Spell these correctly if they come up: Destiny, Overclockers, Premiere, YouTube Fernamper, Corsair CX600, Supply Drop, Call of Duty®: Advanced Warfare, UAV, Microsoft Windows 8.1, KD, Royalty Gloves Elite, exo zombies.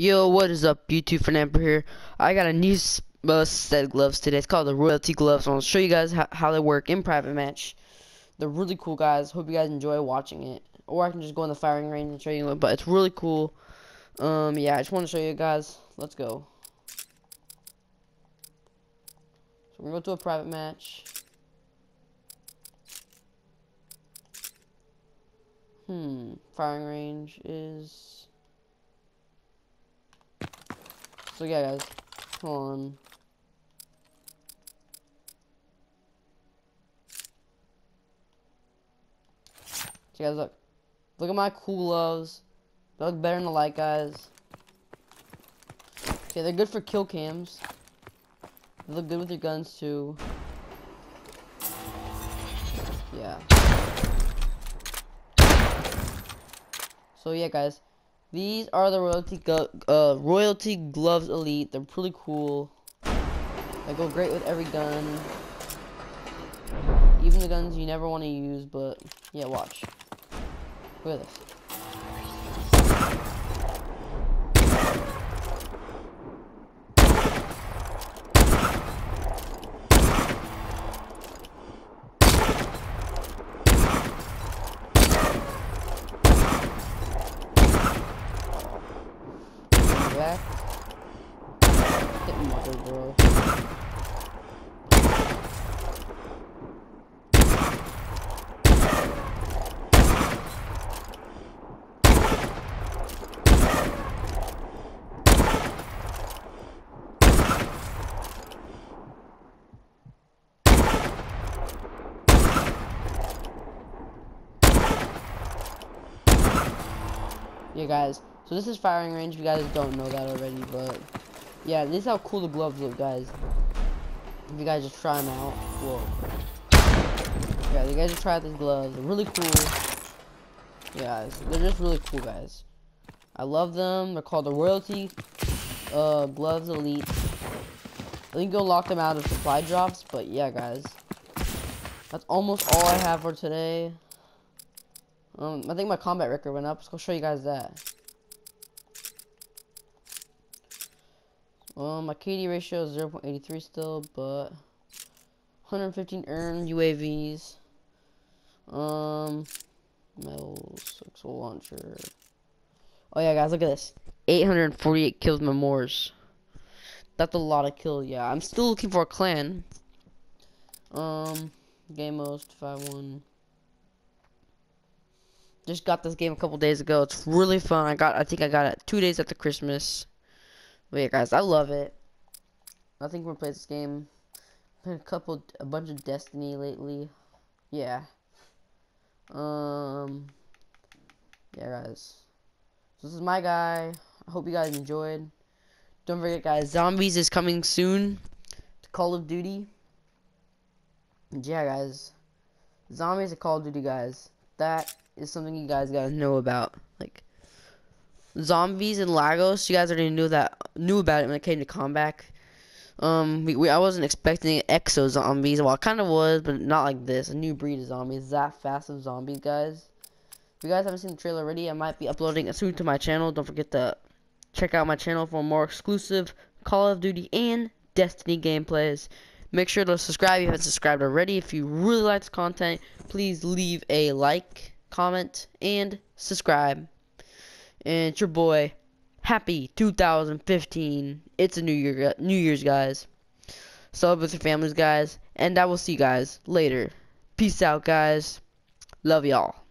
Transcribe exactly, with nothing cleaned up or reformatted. Yo, what is up, YouTube Fernamper here. I got a new uh, set of gloves today. It's called the Royalty Gloves. I'll show you guys how, how they work in private match. They're really cool, guys. Hope you guys enjoy watching it. Or I can just go in the firing range and show you, but it's really cool. Um, yeah, I just want to show you guys. Let's go. So we're going to go to a private match. Hmm, firing range is... So yeah, guys, hold on. So guys, look, look at my cool gloves. They look better in the light, guys. Okay, they're good for kill cams. They look good with your guns too. Yeah. So yeah, guys. These are the Royalty uh, Royalty Gloves Elite. They're pretty cool. They go great with every gun. Even the guns you never want to use, but yeah, watch. Look at this. Back. Hit mother, bro. Yeah, guys. So this is firing range, if you guys don't know that already, but yeah, this is how cool the gloves look, guys. If you guys just try them out, whoa. Yeah, you guys just try out these gloves, they're really cool. Yeah, they're just really cool, guys. I love them, they're called the Royalty uh, Gloves Elite. I think you'll lock them out of supply drops, but yeah, guys. That's almost all I have for today. Um, I think my combat record went up, so I'll show you guys that. Um, my K D ratio is zero point eight three still, but one hundred fifteen earned U A Vs, um, metals, axle launcher. Oh yeah, guys, look at this. eight hundred forty-eight kills, my Moors. That's a lot of kills. Yeah, I'm still looking for a clan. Um, game most five one. Just got this game a couple days ago. It's really fun. I got, I think I got it two days after Christmas. But yeah, guys, I love it. I think we're gonna play this game. Played a couple, a bunch of Destiny lately. Yeah. Um. Yeah, guys. So this is my guy. I hope you guys enjoyed. Don't forget, guys, Zombies is coming soon to Call of Duty. And yeah, guys. Zombies at Call of Duty, guys. That is something you guys gotta know about. Like. Zombies and Lagos, you guys already knew that knew about it when it came to comeback. Um, we, we I wasn't expecting exo zombies. Well, I kind of was, but not like this. A new breed of zombies, that fast of zombies, guys. If you guys haven't seen the trailer already, I might be uploading it soon to my channel. Don't forget to check out my channel for more exclusive Call of Duty and Destiny gameplays. Make sure to subscribe if you haven't subscribed already. If you really like this content, please leave a like, comment, and subscribe. And it's your boy. Happy two thousand fifteen. It's a new year, New Year's, guys. Celebrate with your families, guys. And I will see you guys later. Peace out, guys. Love y'all.